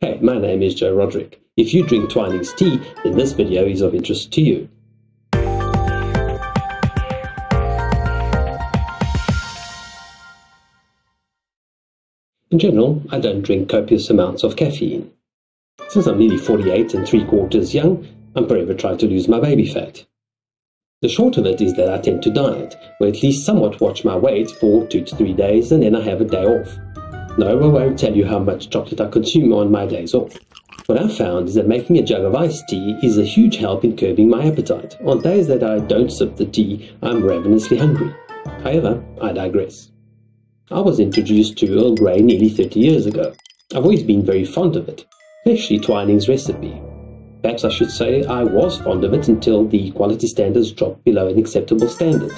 Hey, my name is Jo Roderick. If you drink Twinings tea, then this video is of interest to you. In general, I don't drink copious amounts of caffeine. Since I'm nearly 48 and 3/4 young, I'm forever trying to lose my baby fat. The short of it is that I tend to diet, or at least somewhat watch my weight for 2 to 3 days, and then I have a day off. No, I won't tell you how much chocolate I consume on my days off. What I've found is that making a jug of iced tea is a huge help in curbing my appetite. On days that I don't sip the tea, I'm ravenously hungry. However, I digress. I was introduced to Earl Grey nearly 30 years ago. I've always been very fond of it, especially Twinings recipe. Perhaps I should say I was fond of it until the quality standards dropped below an acceptable standard.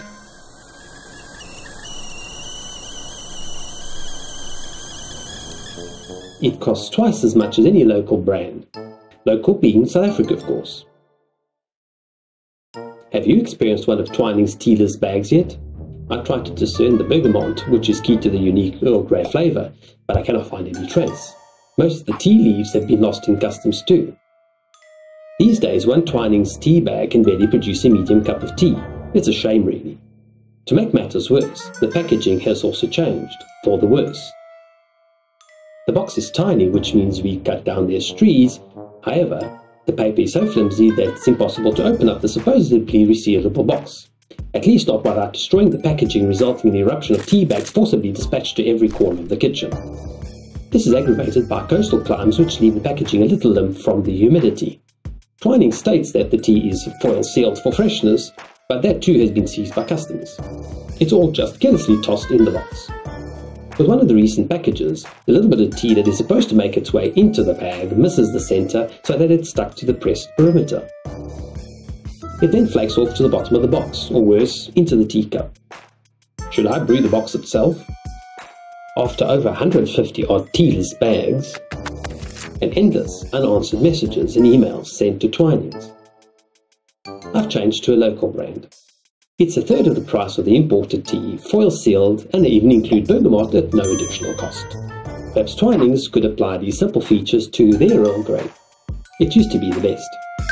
It costs twice as much as any local brand, local being South Africa, of course. Have you experienced one of Twinings tealess bags yet? I tried to discern the bergamot, which is key to the unique Earl Grey flavour, but I cannot find any trace. Most of the tea leaves have been lost in customs too. These days, one Twinings tea bag can barely produce a medium cup of tea. It's a shame, really. To make matters worse, the packaging has also changed, for the worse. The box is tiny, which means we cut down their trees. However, the paper is so flimsy that it's impossible to open up the supposedly resealable box. At least not without destroying the packaging, resulting in the eruption of tea bags forcibly dispatched to every corner of the kitchen. This is aggravated by coastal climes, which leave the packaging a little limp from the humidity. Twining states that the tea is foil sealed for freshness, but that too has been seized by customs. It's all just carelessly tossed in the box. With one of the recent packages, the little bit of tea that is supposed to make its way into the bag misses the centre so that it's stuck to the pressed perimeter. It then flakes off to the bottom of the box, or worse, into the teacup. Should I brew the box itself? After over 150 odd tealess bags, and endless unanswered messages and emails sent to Twinings, I've changed to a local brand. It's a third of the price of the imported tea, foil sealed, and they even include bergamot at no additional cost. Perhaps Twinings could apply these simple features to their Earl Grey. It used to be the best.